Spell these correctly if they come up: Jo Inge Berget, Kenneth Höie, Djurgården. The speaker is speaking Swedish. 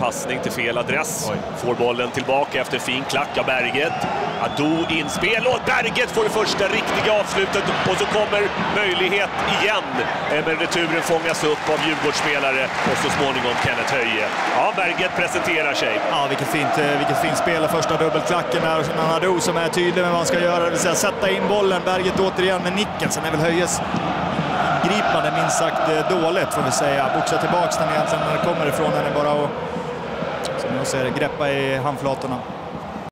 passning till fel adress. Oj. Får bollen tillbaka efter fin klack av Berget. Ado inspel och Berget får det första riktiga avslutet. Och så kommer möjlighet igen. Men returen fångas upp av Djurgårdsspelare och så småningom Kenneth Höie. Ja, Berget presenterar sig. Ja, vilket fint spel. Första dubbelklacken där. Man Ado som är tydlig med vad man ska göra. Det vill säga sätta in bollen. Berget återigen med nicken. Sen är väl Höies gripande minst sagt dåligt får vi säga. Boxa tillbaka den egentligen när det kommer ifrån. Den är bara att, som jag säger, greppa i handflatorna.